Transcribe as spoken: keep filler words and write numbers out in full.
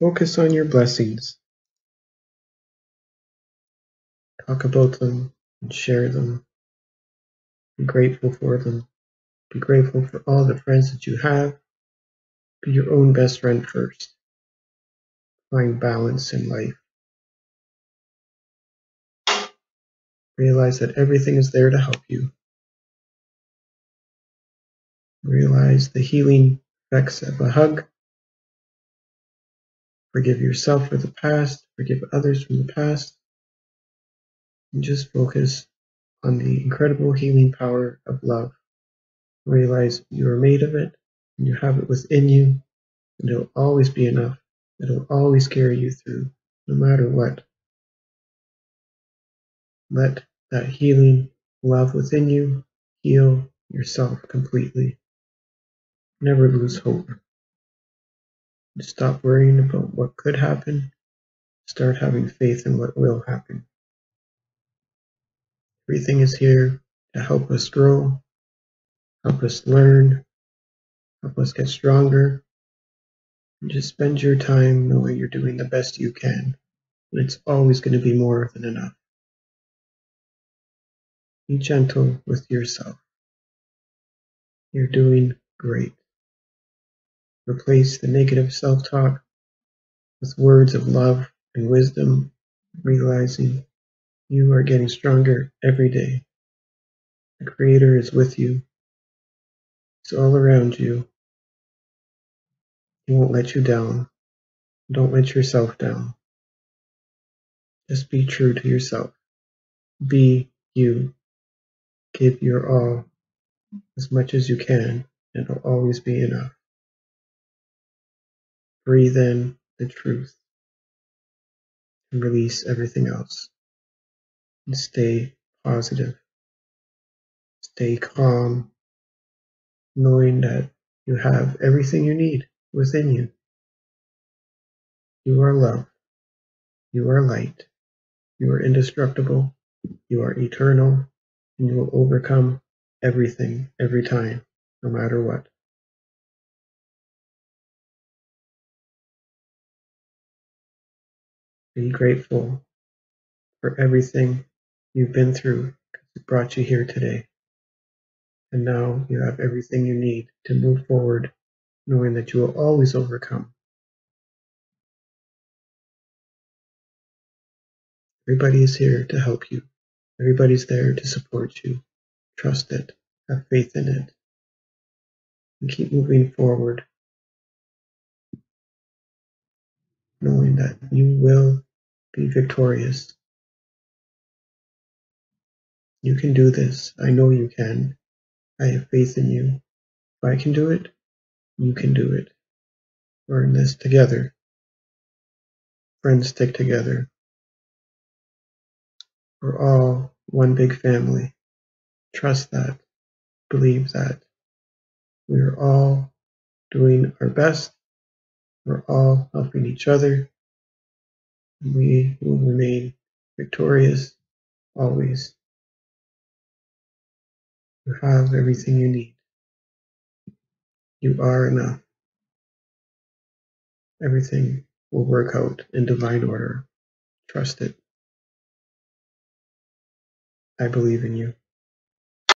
Focus on your blessings. Talk about them and share them. Be grateful for them. Be grateful for all the friends that you have. Be your own best friend first. Find balance in life. Realize that everything is there to help you. Realize the healing effects of a hug. Forgive yourself for the past. Forgive others from the past. And just focus on the incredible healing power of love. Realize you are made of it, and you have it within you, and it'll always be enough. It'll always carry you through, no matter what. Let that healing love within you heal yourself completely. Never lose hope. Stop worrying about what could happen. Start having faith in what will happen. Everything is here to help us grow, help us learn, help us get stronger. And just spend your time knowing you're doing the best you can. And it's always going to be more than enough. Be gentle with yourself. You're doing great. Replace the negative self-talk with words of love and wisdom, realizing you are getting stronger every day. The Creator is with you. It's all around you. He won't let you down. Don't let yourself down. Just be true to yourself. Be you. Give your all as much as you can, and it'll always be enough. Breathe in the truth and release everything else. And stay positive. Stay calm, knowing that you have everything you need within you. You are love. You are light. You are indestructible. You are eternal. And you will overcome everything, every time, no matter what. Be grateful for everything you've been through, because it brought you here today. And now you have everything you need to move forward, knowing that you will always overcome. Everybody is here to help you. Everybody's there to support you. Trust it. Have faith in it. And keep moving forward, knowing that you will be victorious. You can do this. I know you can. I have faith in you. If I can do it, you can do it. We're in this together. Friends stick together. We're all one big family. Trust that. Believe that. We are all doing our best. We're all helping each other. And we will remain victorious always. You have everything you need. You are enough. Everything will work out in divine order. Trust it. I believe in you.